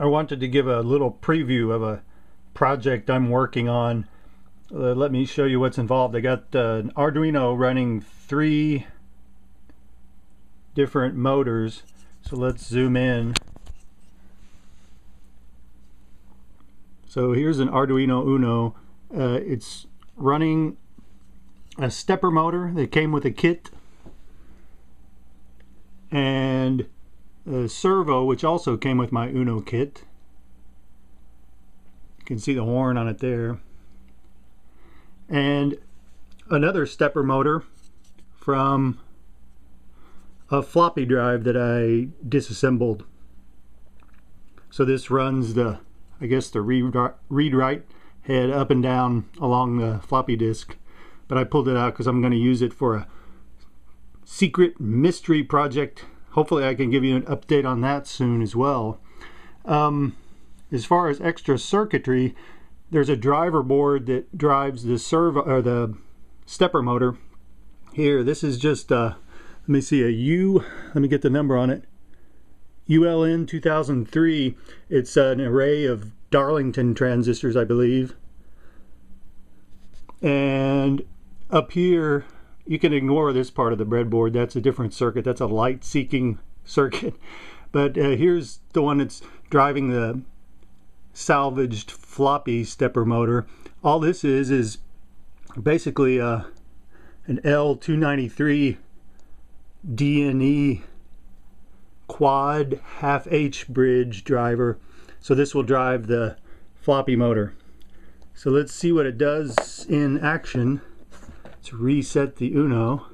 I wanted to give a little preview of a project I'm working on. Let me show you what's involved. I got an Arduino running three different motors. So let's zoom in. So here's an Arduino Uno. It's running a stepper motor that came with a kit, and a servo which also came with my Uno kit. You can see the horn on it there, and another stepper motor from a floppy drive that I disassembled. So this runs the, I guess, the read-write head up and down along the floppy disk, but I pulled it out because I'm going to use it for a secret mystery project. Hopefully I can give you an update on that soon as well. As far as extra circuitry, there's a driver board that drives the servo or the stepper motor. Here, this is just let me see, let me get the number on it. ULN2003. It's an array of Darlington transistors, I believe. And up here, you can ignore this part of the breadboard. That's a different circuit. That's a light-seeking circuit. But here's the one that's driving the salvaged floppy stepper motor. All this is basically an L293DNE quad half-H bridge driver. So this will drive the floppy motor. So let's see what it does in action. Let's reset the Uno.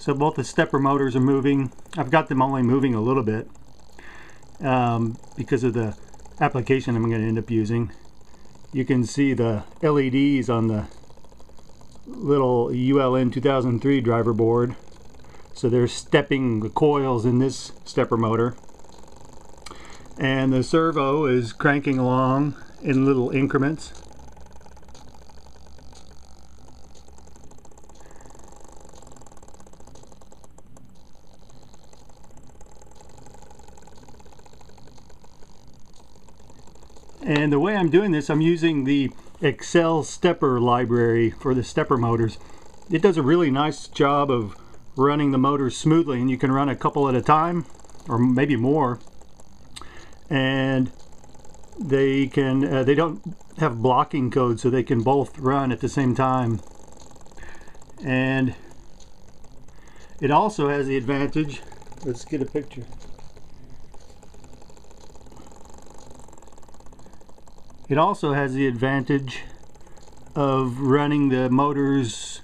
So both the stepper motors are moving. I've got them only moving a little bit because of the application I'm going to end up using. You can see the LEDs on the little ULN2003 driver board. So they're stepping the coils in this stepper motor. And the servo is cranking along in little increments. And the way I'm doing this, I'm using the AccelStepper library for the stepper motors. It does a really nice job of running the motors smoothly, and you can run a couple at a time, or maybe more. And they can they don't have blocking code, so they can both run at the same time. And it also has the advantage. Let's get a picture. It also has the advantage of running the motors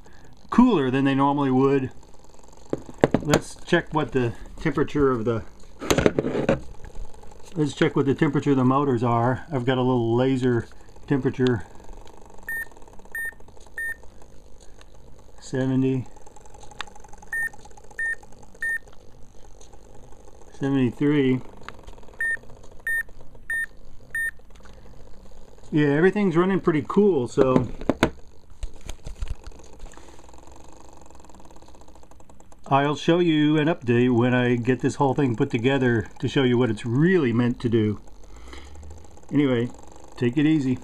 cooler than they normally would. Let's check what the temperature of the motors are. I've got a little laser temperature. 70. 73. Yeah, everything's running pretty cool, so I'll show you an update when I get this whole thing put together to show you what it's really meant to do. Anyway, take it easy.